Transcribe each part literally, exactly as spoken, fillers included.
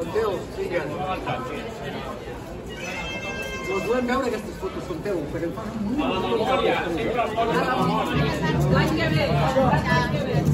conteo, sigan. Los duerme ahora que estos fotos conteo, pero en forma muy bonita. Hay que ver, hay que ver.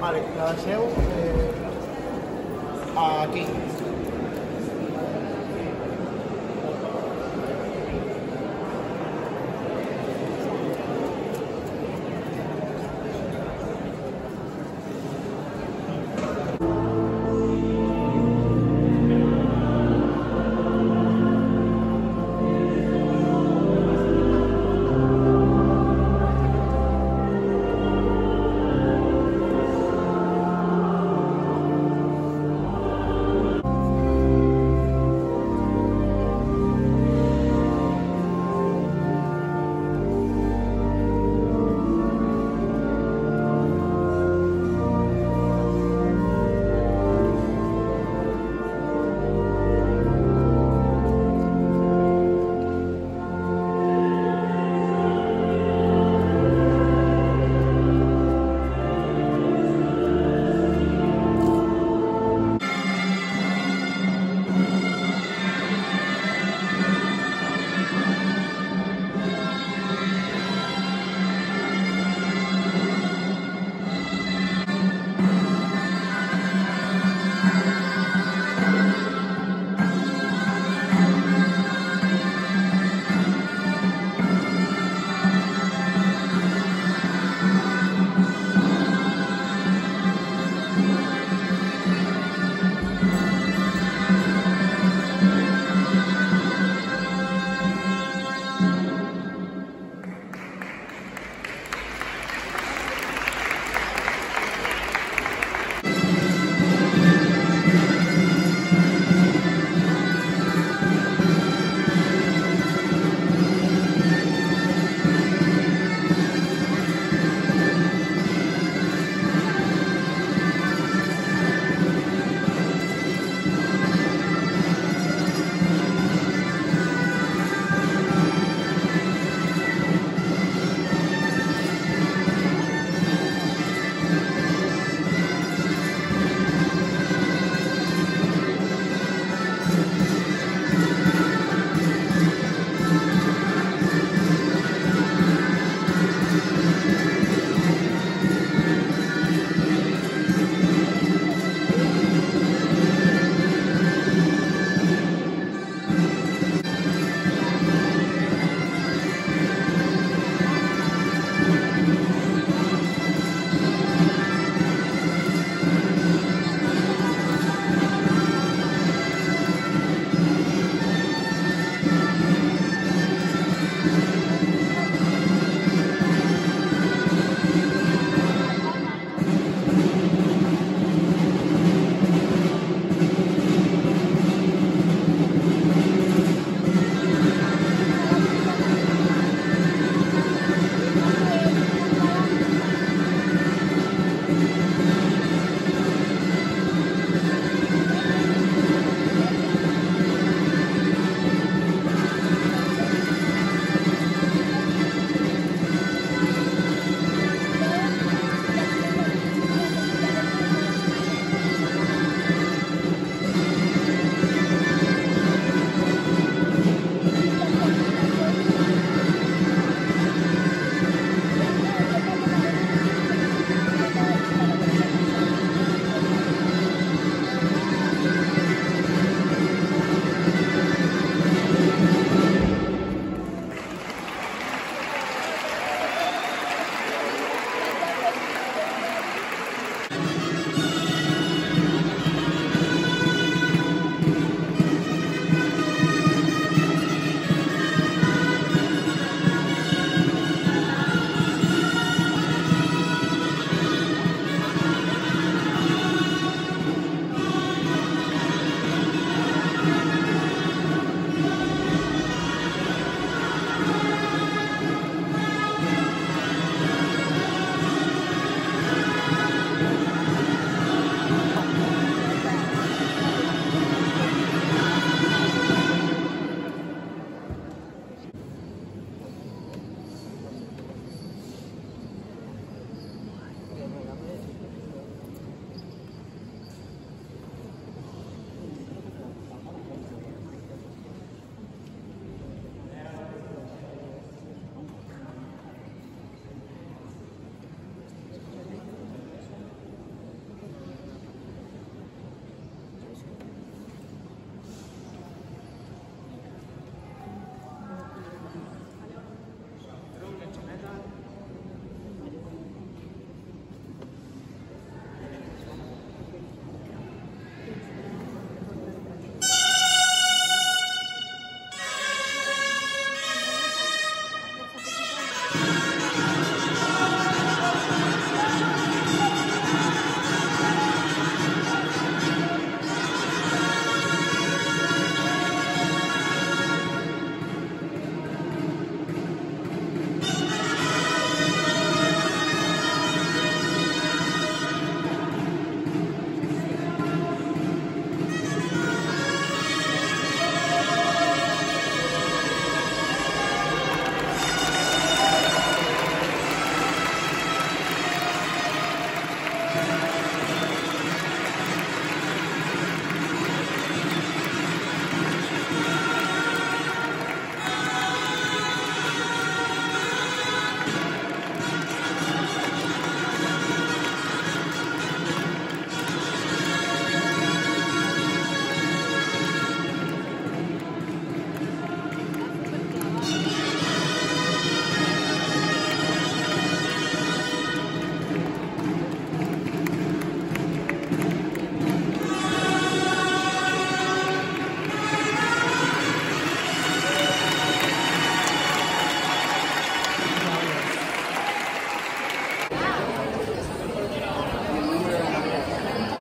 Vale, la deixeu eh, aquí.